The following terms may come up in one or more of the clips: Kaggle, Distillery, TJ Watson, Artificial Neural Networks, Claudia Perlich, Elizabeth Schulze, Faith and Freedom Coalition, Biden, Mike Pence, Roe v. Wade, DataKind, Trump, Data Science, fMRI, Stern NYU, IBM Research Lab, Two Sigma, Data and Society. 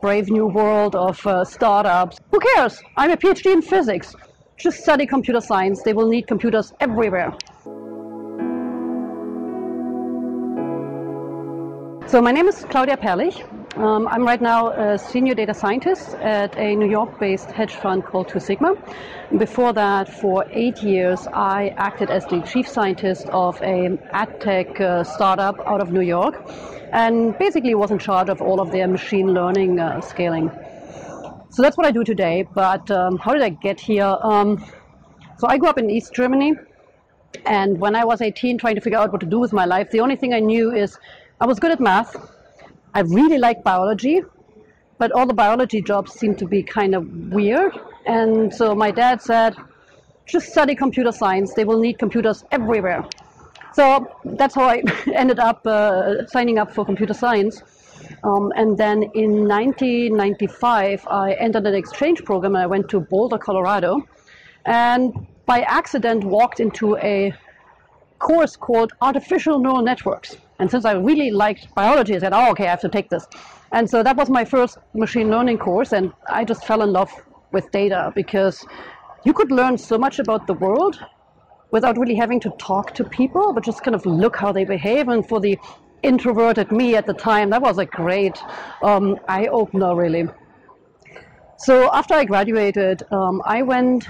brave new world of startups. Who cares? I'm a PhD in physics. Just study computer science. They will need computers everywhere. So my name is Claudia Perlich. I'm right now a senior data scientist at a New York-based hedge fund called Two Sigma. Before that, for 8 years, I acted as the chief scientist of an ad tech startup out of New York, and basically was in charge of all of their machine learning scaling. So that's what I do today, but how did I get here? So I grew up in East Germany, and when I was 18, trying to figure out what to do with my life, the only thing I knew is I was good at math. I really liked biology, but all the biology jobs seemed to be kind of weird. And so my dad said, just study computer science. They will need computers everywhere. So that's how I ended up signing up for computer science. And then in 1995, I entered an exchange program, and I went to Boulder, Colorado, and by accident walked into a course called Artificial Neural Networks. And since I really liked biology, I said, oh, okay, I have to take this. And so that was my first machine learning course, and I just fell in love with data, because you could learn so much about the world without really having to talk to people, but just kind of look how they behave. And for the introverted me at the time, that was a great eye-opener, really. So after I graduated, I went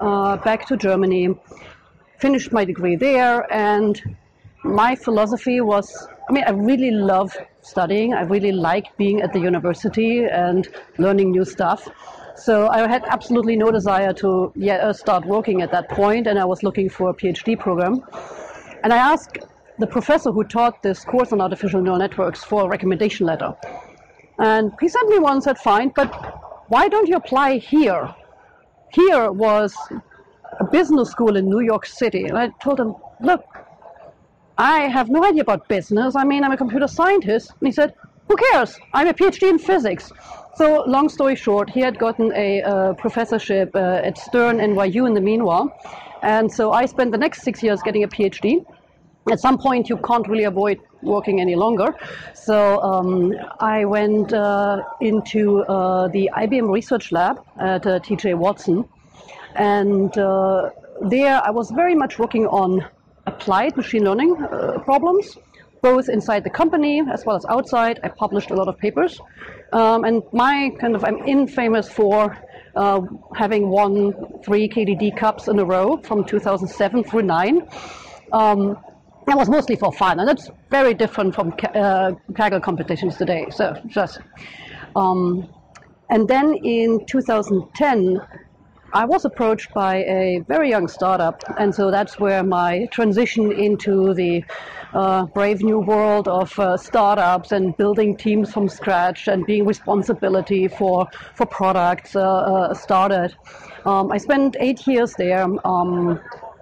back to Germany, finished my degree there, and my philosophy was, I mean, I really love studying. I really like being at the university and learning new stuff. So I had absolutely no desire to start working at that point, and I was looking for a PhD program. And I asked the professor who taught this course on artificial neural networks for a recommendation letter. And he sent me one and said, fine, but why don't you apply here? Here was a business school in New York City. And I told him, look, I have no idea about business. I mean, I'm a computer scientist. And he said, who cares? I'm a PhD in physics. So long story short, he had gotten a professorship at Stern NYU in the meanwhile. And so I spent the next 6 years getting a PhD. At some point, you can't really avoid working any longer. So I went into the IBM Research Lab at TJ Watson. And there I was very much working on applied machine learning problems, both inside the company as well as outside. I published a lot of papers, and my kind of, I'm infamous for having won 3 KDD Cups in a row from 2007 through 2009. That was mostly for fun, and that's very different from Kaggle competitions today. So just, and then in 2010. I was approached by a very young startup, and so that's where my transition into the brave new world of startups and building teams from scratch and being responsibility for products started. I spent 8 years there.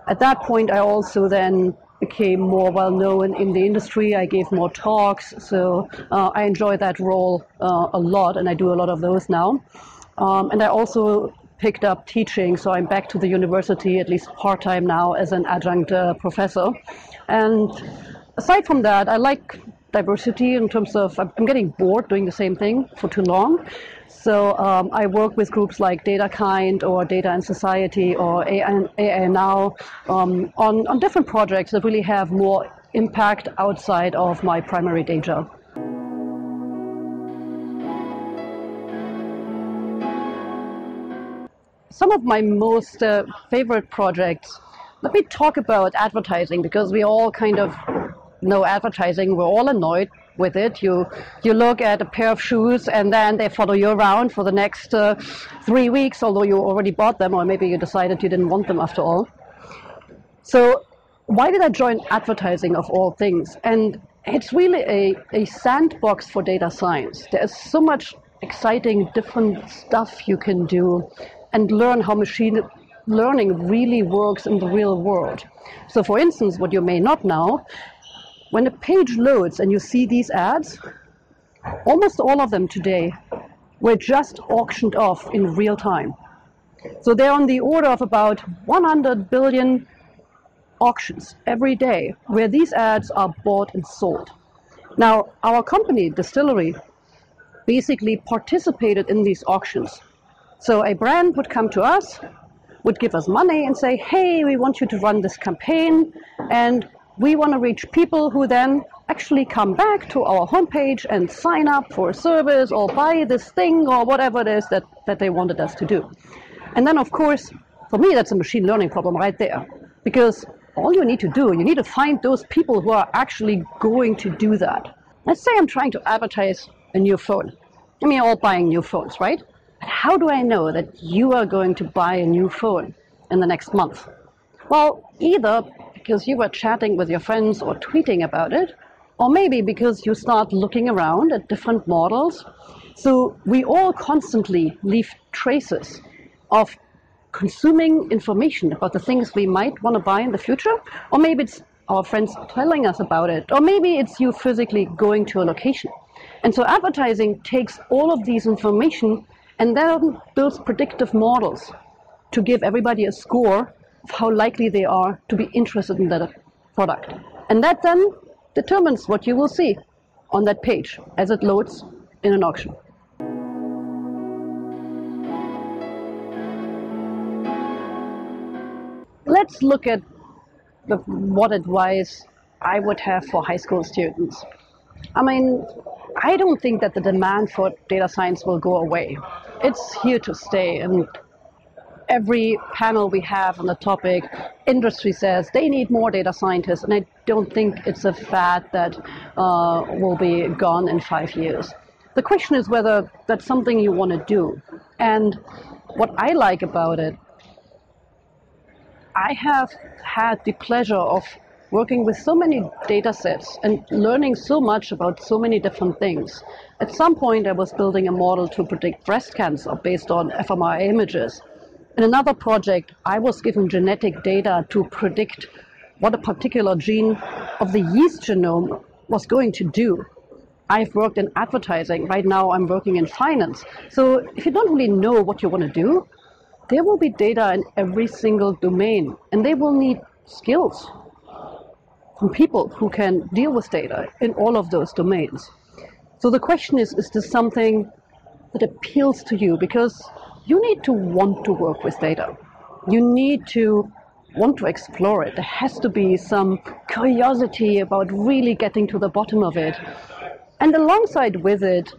At that point, I also then became more well-known in the industry. I gave more talks, so I enjoy that role a lot, and I do a lot of those now. And I also picked up teaching, so I'm back to the university, at least part-time now, as an adjunct professor. And aside from that, I like diversity in terms of, I'm getting bored doing the same thing for too long. So I work with groups like DataKind or Data and Society or AI Now on different projects that really have more impact outside of my primary day job. Some of my most favorite projects, let me talk about advertising, because we all kind of know advertising. We're all annoyed with it. You look at a pair of shoes and then they follow you around for the next 3 weeks, although you already bought them, or maybe you decided you didn't want them after all. So why did I join advertising of all things? And it's really a sandbox for data science. There's so much exciting, different stuff you can do and learn how machine learning really works in the real world. So for instance, what you may not know, when a page loads and you see these ads, almost all of them today were just auctioned off in real time. So they're on the order of about 100 billion auctions every day where these ads are bought and sold. Now, our company, Distillery, basically participated in these auctions. So a brand would come to us, would give us money and say, hey, we want you to run this campaign, and we want to reach people who then actually come back to our homepage and sign up for a service or buy this thing or whatever it is that they wanted us to do. And then, of course, for me, that's a machine learning problem right there, because all you need to do, you need to find those people who are actually going to do that. Let's say I'm trying to advertise a new phone. I mean, you're all buying new phones, right? But how do I know that you are going to buy a new phone in the next month? Well, either because you were chatting with your friends or tweeting about it, or maybe because you start looking around at different models. So we all constantly leave traces of consuming information about the things we might want to buy in the future, or maybe it's our friends telling us about it, or maybe it's you physically going to a location. And so advertising takes all of these information and then builds predictive models to give everybody a score of how likely they are to be interested in that product. And that then determines what you will see on that page as it loads in an auction. Let's look at what advice I would have for high school students. I mean, I don't think that the demand for data science will go away. It's here to stay, and every panel we have on the topic, industry says they need more data scientists, and I don't think it's a fad that will be gone in 5 years. The question is whether that's something you want to do. And what I like about it, I have had the pleasure of working with so many data sets and learning so much about so many different things. At some point, I was building a model to predict breast cancer based on fMRI images. In another project, I was given genetic data to predict what a particular gene of the yeast genome was going to do. I've worked in advertising. Right now, I'm working in finance. So if you don't really know what you want to do, there will be data in every single domain, and they will need skills from people who can deal with data in all of those domains. So the question is this something that appeals to you? Because you need to want to work with data. You need to want to explore it. There has to be some curiosity about really getting to the bottom of it. And alongside with it,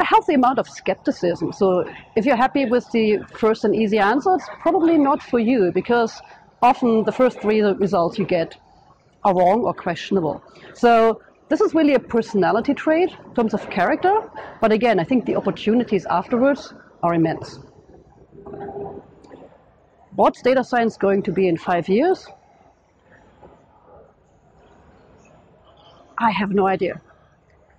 a healthy amount of skepticism. So if you're happy with the first and easy answer, it's probably not for you, because often the first three results you get are wrong or questionable. So this is really a personality trait in terms of character. But again, I think the opportunities afterwards are immense. What's data science going to be in 5 years? I have no idea.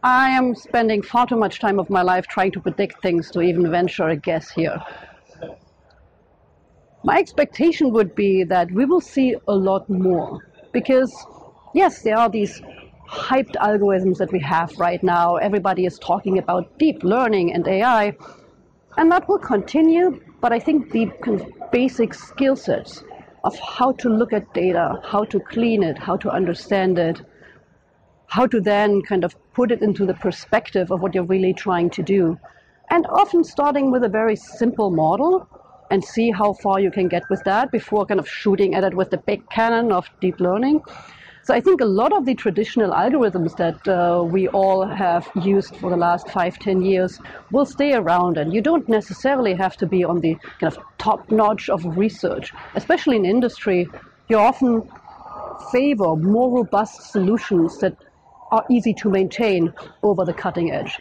I am spending far too much time of my life trying to predict things to even venture a guess here. My expectation would be that we will see a lot more, because yes, there are these hyped algorithms that we have right now. Everybody is talking about deep learning and AI, and that will continue, but I think the basic skill sets of how to look at data, how to clean it, how to understand it, how to then kind of put it into the perspective of what you're really trying to do. And often starting with a very simple model and see how far you can get with that before kind of shooting at it with the big cannon of deep learning. So I think a lot of the traditional algorithms that we all have used for the last 5–10 years will stay around, and you don't necessarily have to be on the kind of top notch of research. Especially in industry, you often favor more robust solutions that are easy to maintain over the cutting edge.